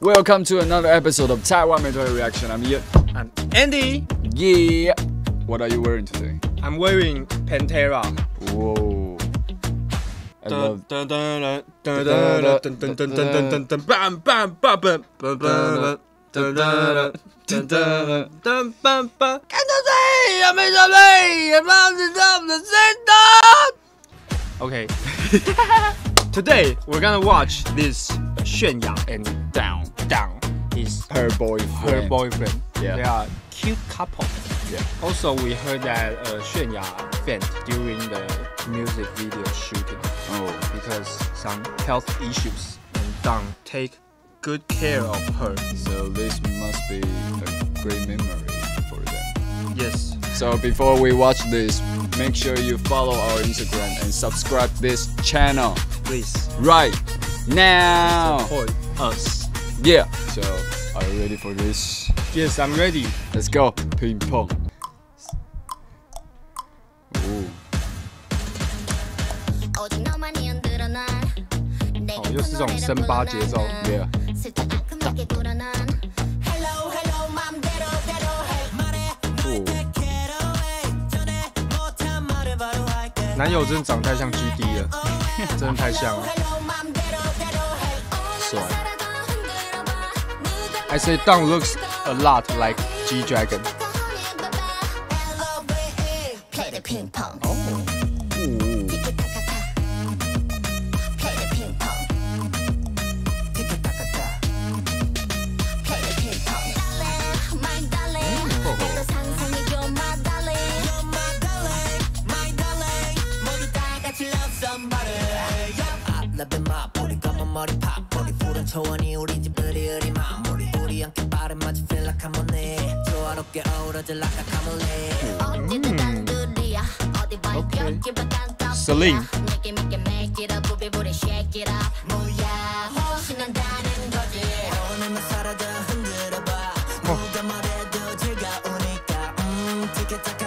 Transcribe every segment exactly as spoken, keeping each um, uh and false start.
Welcome to another episode of Taiwan Metalhead Reaction. I'm Ye. I'm Andy. Yeah. What are you wearing today? I'm wearing Pantera. Whoa. I love it. Dun dun dun dun dun dun dun. Okay. Today we're gonna watch this HyunA and DAWN. DAWN is her boyfriend. Her boyfriend. Yeah. They are cute couple. Yeah. Also, we heard that uh, HyunA faint during the music video shooting. Oh. Because some health issues, and DAWN take good care of her. So this must be a great memory for them. Yes. So before we watch this, make sure you follow our Instagram and subscribe this channel. Please. Right now. Support us. Yeah. So are you ready for this? Yes, I'm ready. Let's go. Ping pong. Ooh. Oh, 又是这种森巴节奏。Yeah. Oh. 男友真长太像 G D 了，真的太像了，帅。I say DAWN looks a lot like G-Dragon. Oh. Mm. Okay. Celine. Oh.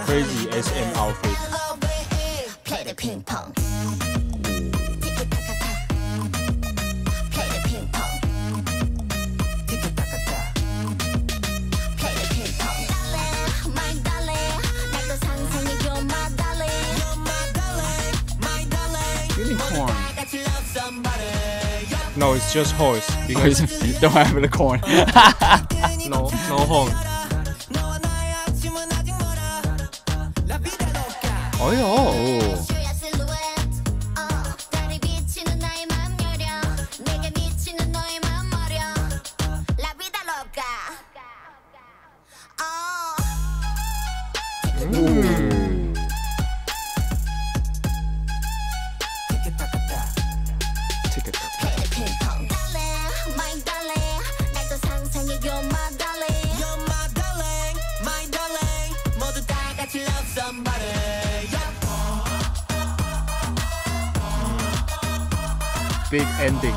Crazy S M outfit. Play the ping pong. No, it's just horse because you don't have the corn. no, no horn. Oh, yeah. Oh. Big ending.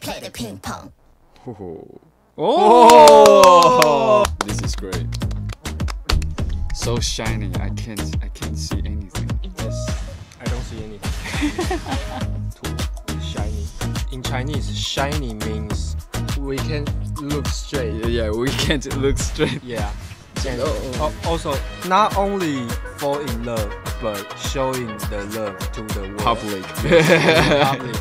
Play the ping pong. Oh, this is great. So shiny. I can't. I can't see anything. Yes, I don't see anything. Too shiny. In Chinese, shiny means we can look straight. Yeah, we can't look straight. Yeah. And oh, oh. also, not only fall in love, but showing the love to the world. Public. Yes, public.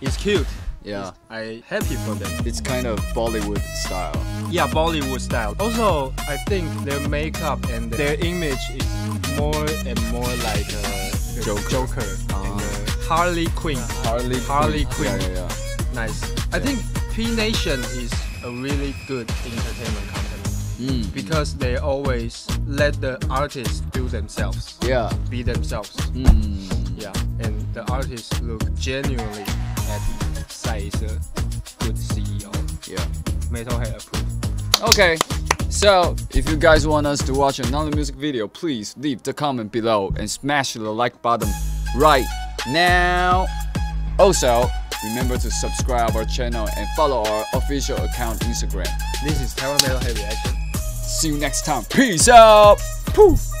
It's cute. Yeah. I'm happy for them. It's kind of Bollywood style. Yeah, Bollywood style. Also, I think their makeup and their image is more and more like a Joker, Joker ah. and a Harley Quinn. Harley, Harley Quinn. Quinn. Yeah, yeah, yeah. Nice. I yeah. think P Nation is a really good entertainment company mm. because they always let the artists do themselves. Yeah. Be themselves. Mm. Yeah. And the artists look genuinely happy. Sai is a good C E O. Yeah. Metalhead approved. Okay. So if you guys want us to watch another music video, please leave the comment below and smash the like button right now. Also, remember to subscribe our channel and follow our official account Instagram. This is Taiwan Metalhead Reaction. see you next time. Peace out. Poof.